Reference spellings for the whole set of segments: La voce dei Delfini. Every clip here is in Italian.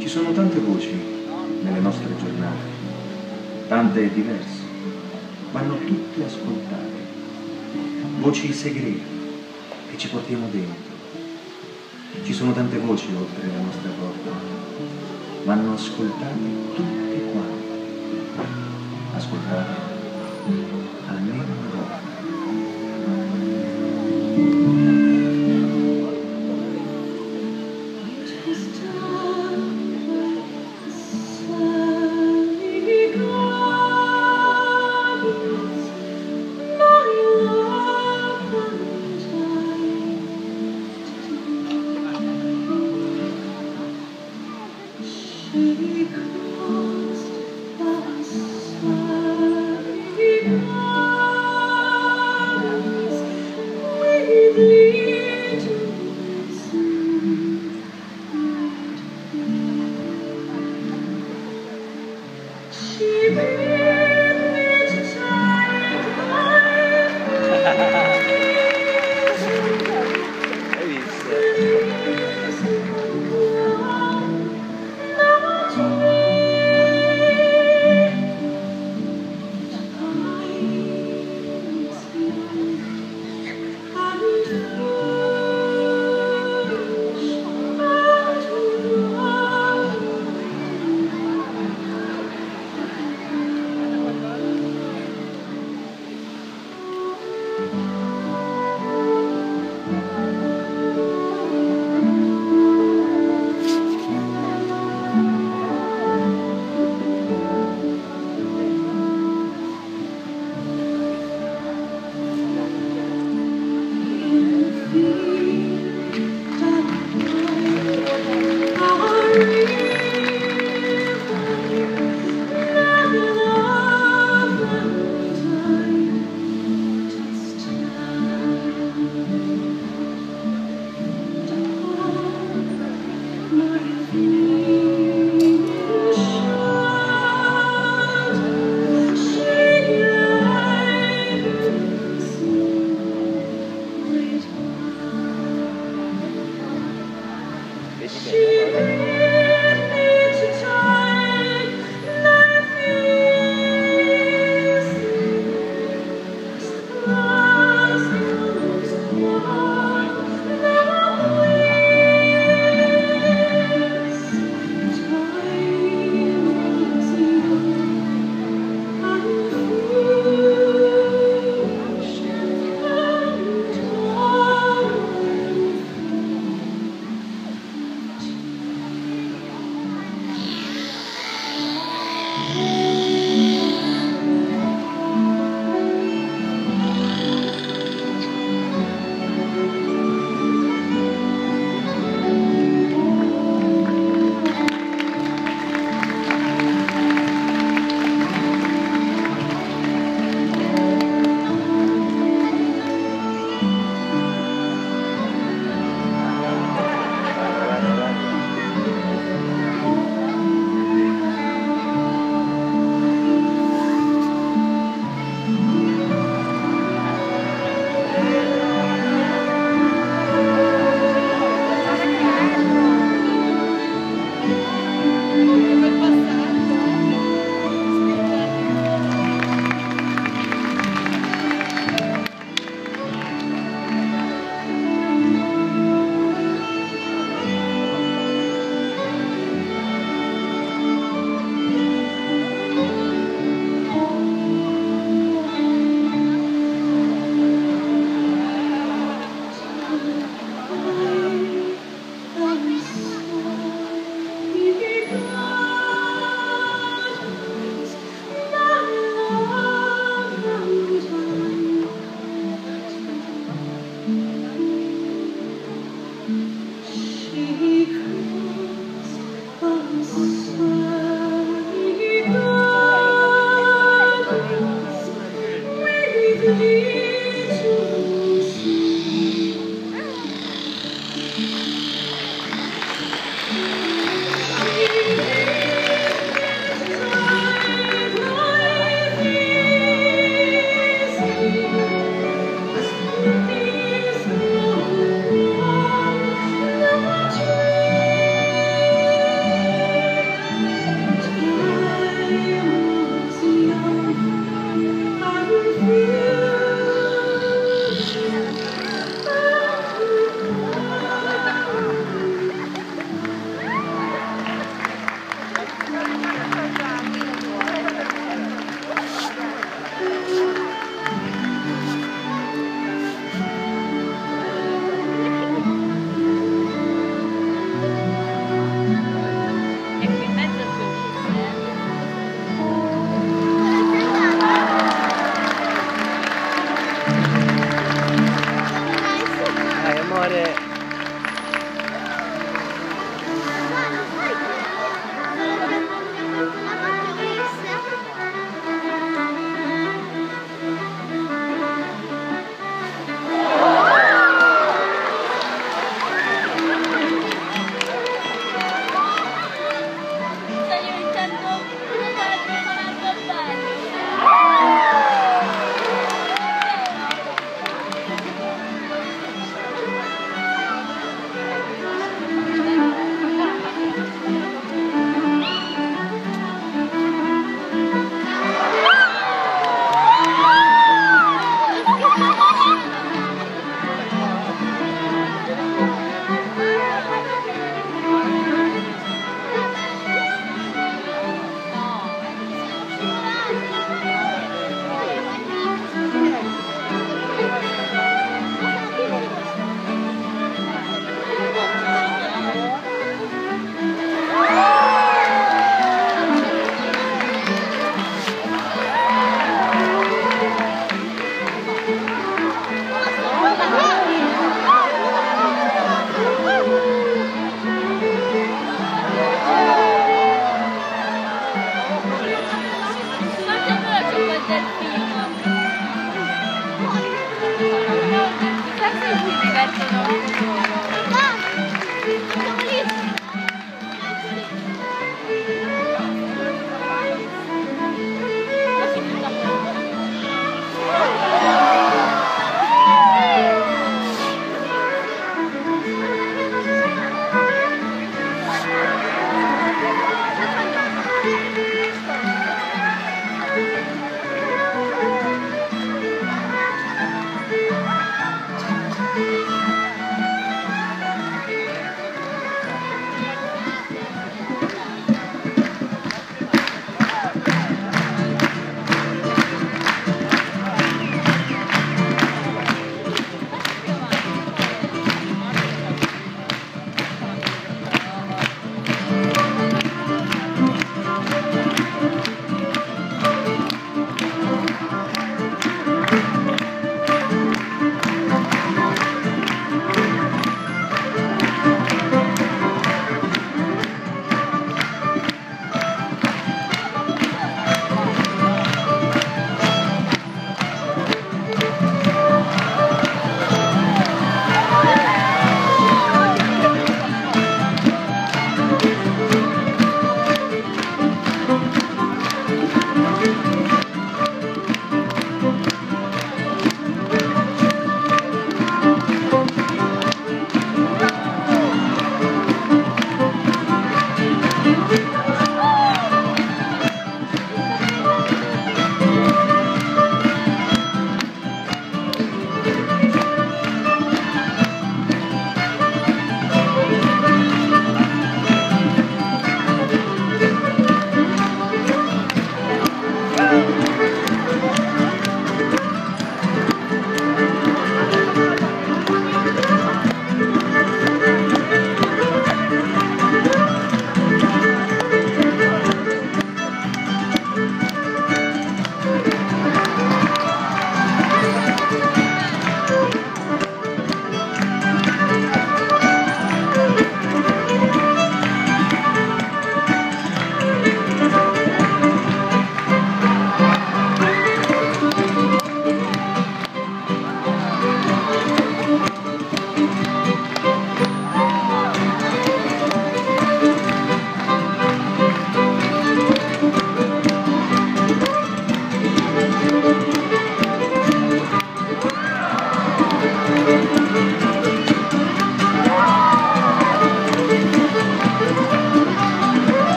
Ci sono tante voci nelle nostre giornate, tante e diverse, vanno tutte ascoltate, voci segrete che ci portiamo dentro. Ci sono tante voci oltre la nostra porta, vanno ascoltate tutte quante, ascoltate almeno una volta.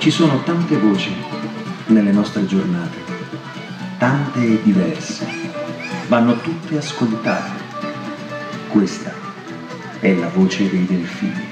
Ci sono tante voci nelle nostre giornate, tante e diverse, vanno tutte ascoltate. Questa è la voce dei delfini.